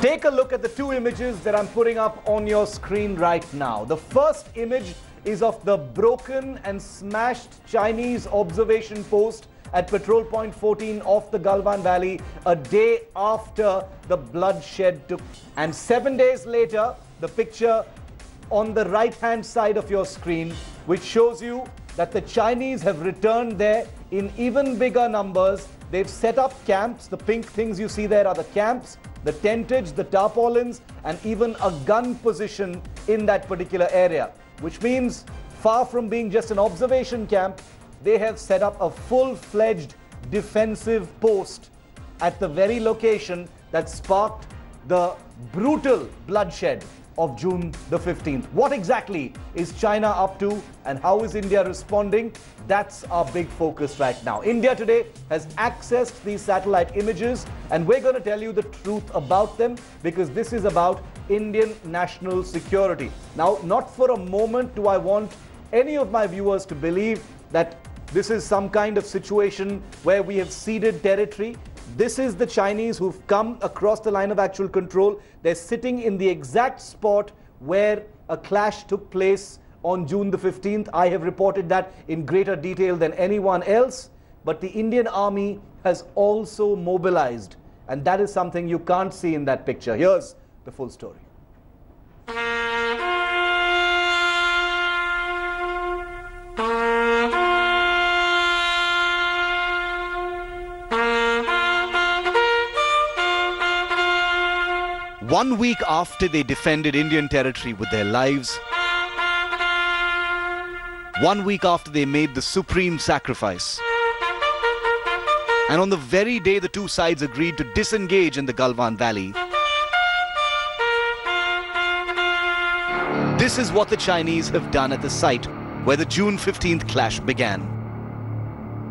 Take a look at the two images that I'm putting up on your screen right now. The first image is of the broken and smashed Chinese observation post at Patrol Point 14 off the Galwan Valley a day after the bloodshed took place. And 7 days later, the picture on the right-hand side of your screen, which shows you that the Chinese have returned there in even bigger numbers. They've set up camps. The pink things you see there are the camps, the tentage, the tarpaulins, and even a gun position in that particular area, which means far from being just an observation camp, they have set up a full-fledged defensive post at the very location that sparked the brutal bloodshed of June the 15th. What exactly is China up to and how is India responding? That's our big focus right now. India Today has accessed these satellite images and we're going to tell you the truth about them because this is about Indian national security. Now, not for a moment do I want any of my viewers to believe that this is some kind of situation where we have ceded territory. This is the Chinese who've come across the line of actual control. They're sitting in the exact spot where a clash took place on June the 15th. I have reported that in greater detail than anyone else. But the Indian Army has also mobilized. And that is something you can't see in that picture. Here's the full story. One week after they defended Indian territory with their lives, 1 week after they made the supreme sacrifice, and on the very day the two sides agreed to disengage in the Galwan Valley, this is what the Chinese have done at the site where the June 15th clash began.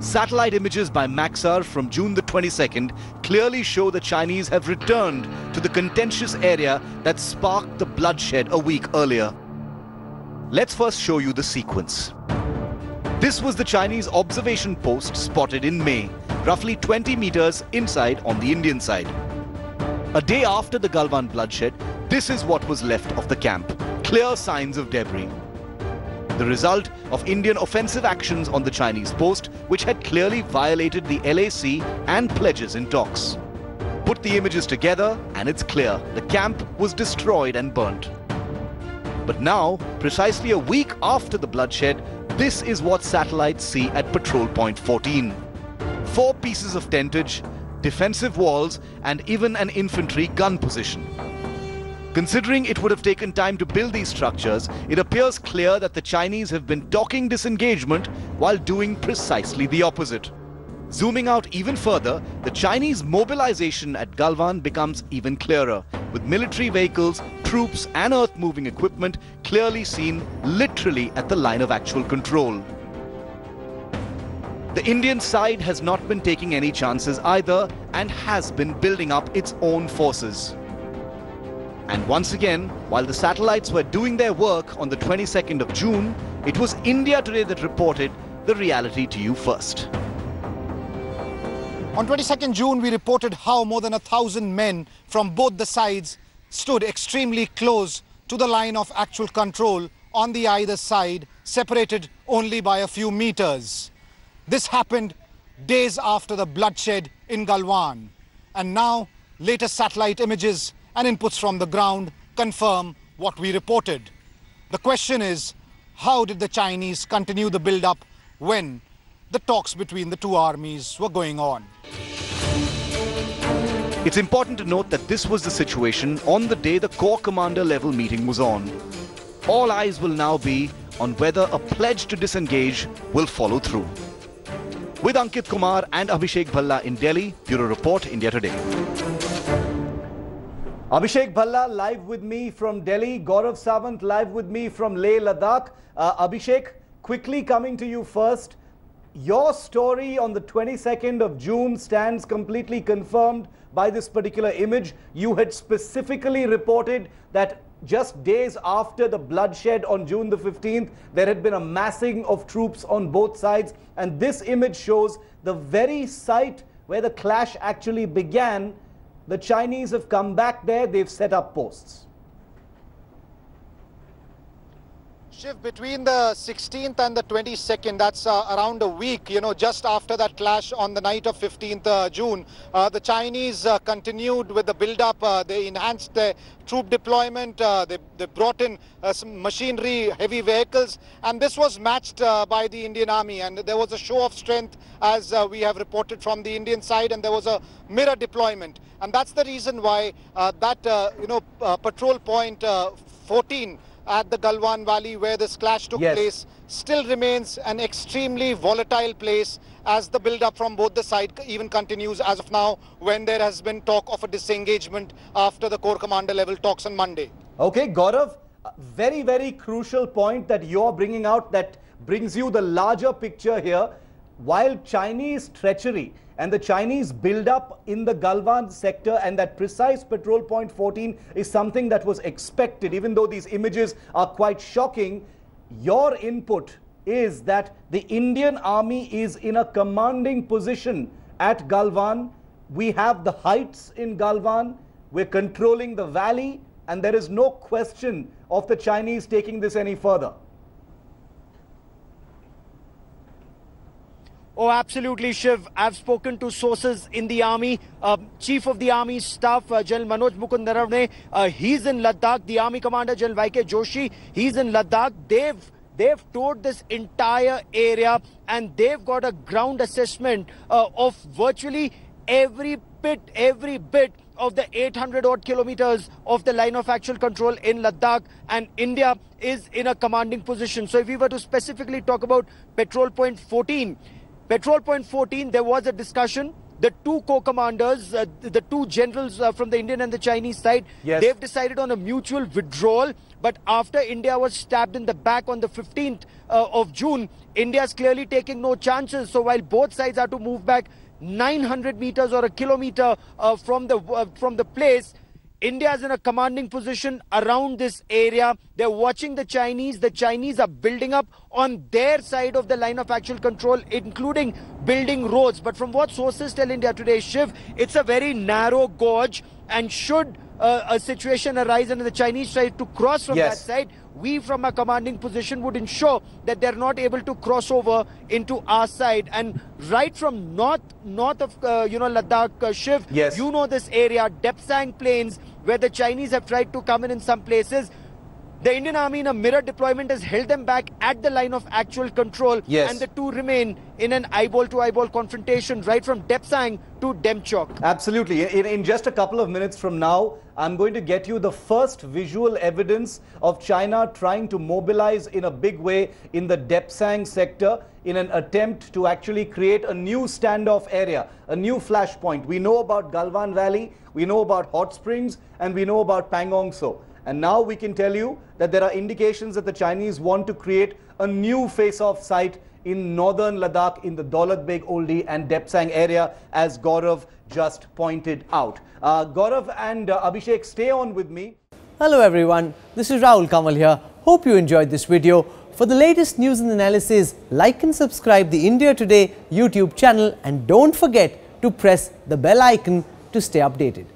Satellite images by Maxar from June the 22nd clearly show the Chinese have returned to the contentious area that sparked the bloodshed a week earlier. Let's first show you the sequence. This was the Chinese observation post spotted in May, roughly 20 meters inside on the Indian side. A day after the Galwan bloodshed, this is what was left of the camp. Clear signs of debris. The result of Indian offensive actions on the Chinese post, which had clearly violated the LAC and pledges in talks. Put the images together and it's clear, the camp was destroyed and burnt. But now, precisely a week after the bloodshed, this is what satellites see at Patrol Point 14. 4 pieces of tentage, defensive walls, and even an infantry gun position. Considering it would have taken time to build these structures, it appears clear that the Chinese have been talking disengagement while doing precisely the opposite. Zooming out even further, the Chinese mobilization at Galwan becomes even clearer, with military vehicles, troops and earth-moving equipment clearly seen literally at the line of actual control. The Indian side has not been taking any chances either and has been building up its own forces. And once again, while the satellites were doing their work on the 22nd of June, it was India Today that reported the reality to you first. On 22nd June, we reported how more than 1,000 men from both the sides stood extremely close to the line of actual control on the either side, separated only by a few meters. This happened days after the bloodshed in Galwan. And now, latest satellite images and inputs from the ground confirm what we reported. The question is, how did the Chinese continue the build-up when the talks between the two armies were going on? It's important to note that this was the situation on the day the Corps Commander level meeting was on. All eyes will now be on whether a pledge to disengage will follow through. With Ankit Kumar and Abhishek Bhalla in Delhi, Bureau Report, India Today. Abhishek Bhalla live with me from Delhi, Gaurav Savant live with me from Leh, Ladakh. Abhishek, quickly coming to you first. Your story on the 22nd of June stands completely confirmed by this particular image. You had specifically reported that just days after the bloodshed on June the 15th, there had been a massing of troops on both sides. And this image shows the very site where the clash actually began The Chinese have come back there, they've set up posts. Shiv, between the 16th and the 22nd, that's around a week, you know, just after that clash on the night of 15th June, the Chinese continued with the build-up. They enhanced their troop deployment, they brought in some machinery, heavy vehicles, and this was matched by the Indian Army. And there was a show of strength, as we have reported from the Indian side, and there was a mirror deployment. And that's the reason why that, you know, patrol point 14, at the Galwan Valley where this clash took place still remains an extremely volatile place, as the build-up from both the sides even continues as of now, when there has been talk of a disengagement after the Corps Commander level talks on Monday. Okay, Gaurav, very, very crucial point that you're bringing out that brings you the larger picture here. While Chinese treachery and the Chinese build-up in the Galwan sector and that precise patrol point 14 is something that was expected, even though these images are quite shocking, your input is that the Indian Army is in a commanding position at Galwan. We have the heights in Galwan, we're controlling the valley, and there is no question of the Chinese taking this any further. Oh, absolutely, Shiv. I've spoken to sources in the Army. Chief of the Army Staff, General Manoj Mukund Naravane, he's in Ladakh. The Army Commander, General V.K. Joshi, he's in Ladakh. They've toured this entire area and they've got a ground assessment of virtually every bit, of the 800-odd kilometers of the line of actual control in Ladakh, and India is in a commanding position. So if we were to specifically talk about Patrol Point 14, Patrol Point 14, there was a discussion. The two co-commanders, the two generals from the Indian and the Chinese side, they've decided on a mutual withdrawal. But after India was stabbed in the back on the 15th of June, India's clearly taking no chances. So while both sides are to move back 900 meters or a kilometer from the place, India is in a commanding position around this area. They're watching the Chinese. The Chinese are building up on their side of the line of actual control, including building roads. But from what sources tell India Today, Shiv, it's a very narrow gorge. And should a situation arise and the Chinese try to cross from that side, we from a commanding position would ensure that they're not able to cross over into our side. And right from north of you know, Ladakh, Shiv, you know this area, Depsang Plains, where the Chinese have tried to come in some places. The Indian Army in a mirror deployment has held them back at the line of actual control. And the two remain in an eyeball-to-eyeball confrontation right from Depsang to Demchok. Absolutely. In just a couple of minutes from now, I'm going to get you the first visual evidence of China trying to mobilize in a big way in the Depsang sector in an attempt to actually create a new standoff area, a new flashpoint. We know about Galwan Valley, we know about Hot Springs, and we know about Pangongso. And now we can tell you that there are indications that the Chinese want to create a new face-off site in northern Ladakh in the Daulat Beg Oldi and Depsang area, as Gaurav just pointed out. Gaurav and Abhishek, stay on with me. Hello everyone, this is Rahul Kamal here. Hope you enjoyed this video. For the latest news and analysis, like and subscribe the India Today YouTube channel, and don't forget to press the bell icon to stay updated.